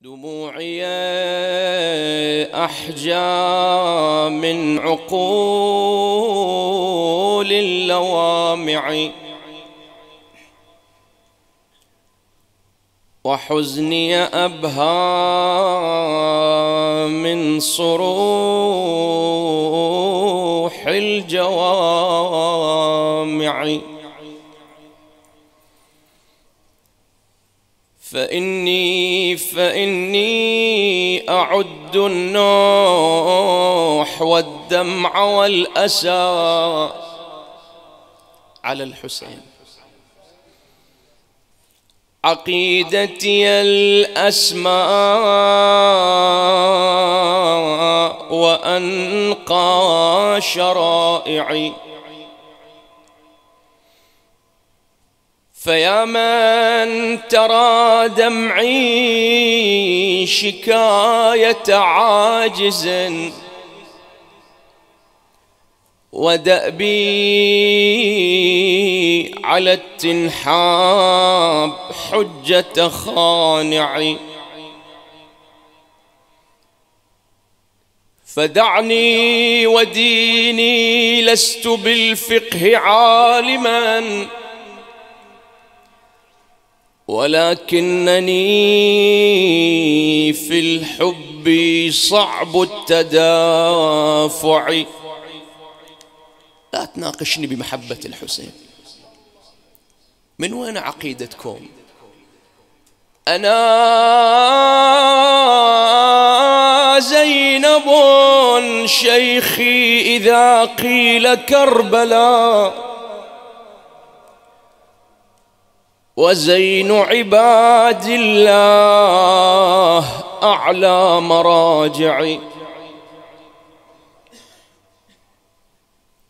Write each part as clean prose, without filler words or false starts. دموعي أحجى من عقول اللوامع وحزني أبهى من صروح الجوامع فإني أعد النوح والدمع والأسى على الحسين. عقيدتي الأسماء وأنقى شرائعي، فيا من ترى دمعي شكاية عاجز ودأبي على التنحاب حجة خانعي، فدعني وديني لست بالفقه عالماً، ولكنني في الحب صعب التدافع. لا تناقشني بمحبة الحسين. من وين عقيدتكم؟ أنا زينب شيخي إذا قيل كربلاء، وزين عباد الله أعلى مراجعي،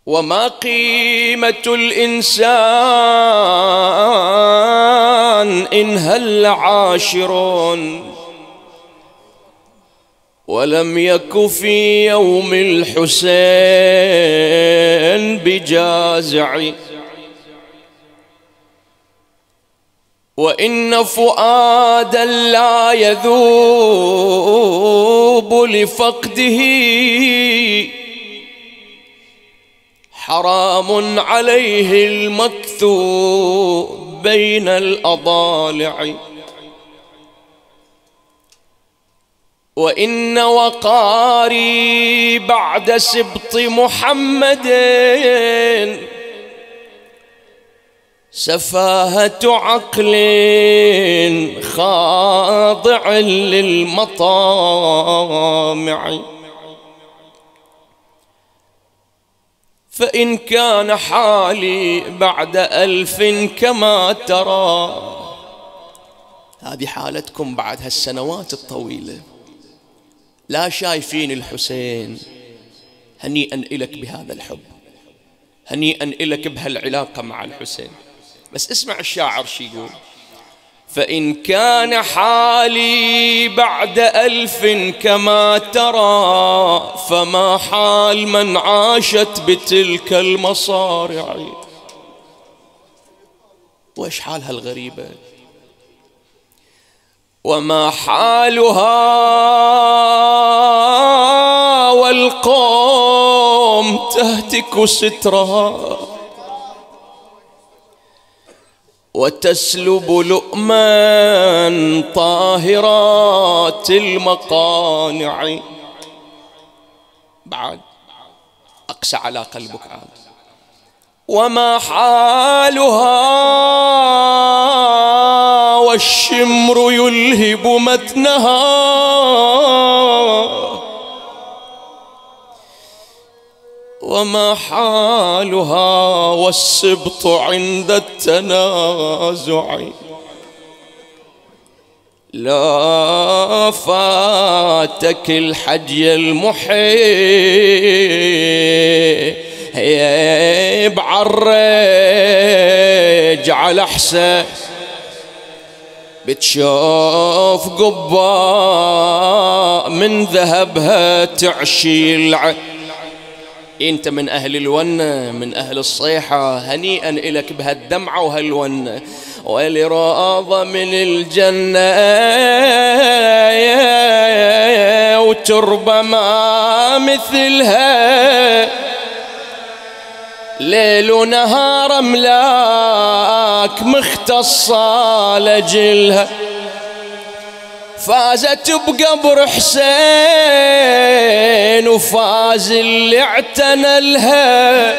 وما قيمة الإنسان إن هل عاشر ولم يك في يوم الحسين بجازعي، وإن فؤادا لا يذوب لفقده حرام عليه المكث بين الأضالع، وإن وقاري بعد سبط محمد سفاهة عقل خاضع للمطامع، فإن كان حالي بعد 1000 كما ترى. هذه حالتكم بعد هالسنوات الطويلة، لا شايفين الحسين. هنيئا إلك بهذا الحب، هنيئا إلك بهالعلاقة مع الحسين. بس اسمع الشاعر شو يقول: فإن كان حالي بعد 1000 كما ترى، فما حال من عاشت بتلك المصارع. وإيش حالها الغريبة؟ وما حالها والقوم تهتك سترها، وتسلب لؤما طاهرات المقانع. بعد أقسى على قلبك عاد. وما حالها والشمر يلهب متنها، وما حالها والسبط عند التنازع. لا فاتك الحجي المحيب عرج على حسين، بتشوف قبة من ذهبها تعشي العين. انت من اهل الونه، من اهل الصيحه، هنيئا الك بهالدمعه وهالونه. ولراضه من الجنه تربة ما مثلها، ليل ونهار املاك مختصة لجلها. فازت بقبر حسين وفاز اللي اعتنى لها،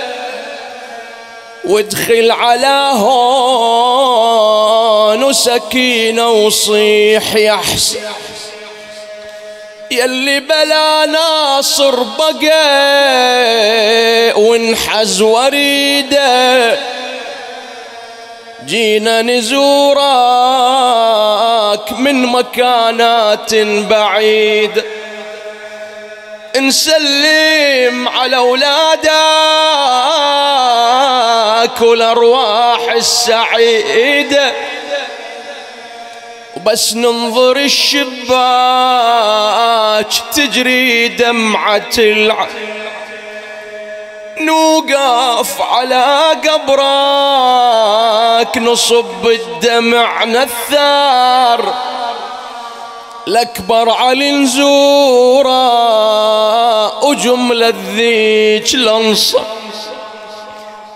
وادخل على هون وسكينة وصيح يا حسين يلي بلا ناصر بقى، وانحز وريده جينا نزورك من مكانات بعيدة. نسلم على أولادك والأرواح السعيدة، وبس ننظر الشباك تجري دمعة العين، نوقف على قبرك نصب الدمع نثار، لأكبر علي نزوره وجملة ذيك لنصر،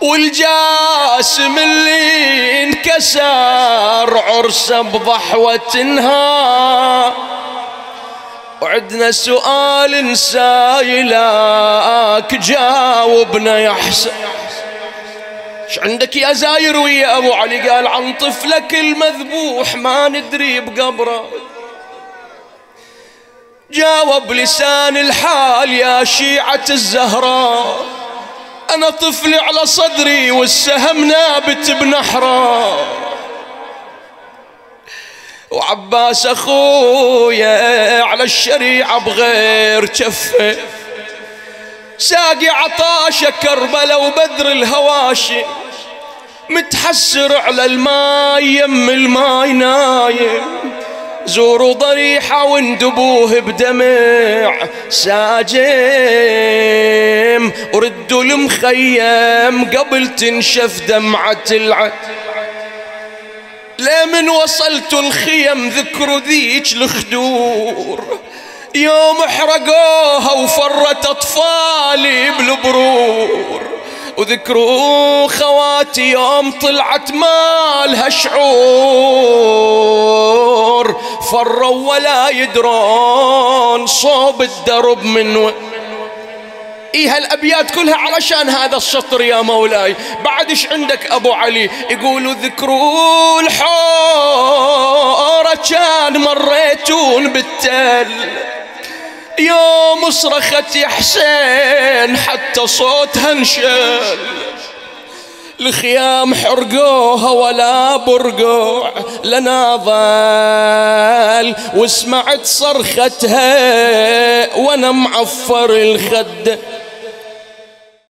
والجاسم اللي انكسر عرسه بضحوة انهار. وعدنا سؤال سايلاك جاوبنا يا حسين، ايش عندك يا زاير ويا ابو علي؟ قال عن طفلك المذبوح ما ندري بقبره. جاوب لسان الحال يا شيعة الزهراء، انا طفلي على صدري والسهم نابت بنحره. وعباس اخويا على الشريعة بغير كفه، ساقي عطاشه كربله وبدر الهواشي، متحسر على الماي يم الماي نايم. زوروا ضريحه واندبوه بدمع ساجم، وردوا المخيم قبل تنشف دمعه العد. لمن وصلت الخيم ذكر ذيك الخدور، يوم احرقوها وفرت اطفالي بالبرور، وذكروا خواتي يوم طلعت مالها شعور، فروا ولا يدرون صوب الدرب من إيه. هالأبيات كلها علشان هذا السطر يا مولاي. بعدش عندك أبو علي يقولوا ذكروا الحورة كان مريتون بالتل، يوم صرخت يا حسين حتى صوتها انشل، الخيام حرقوها ولا برقوع لنا ضال، وسمعت صرختها وانا معفر الخد.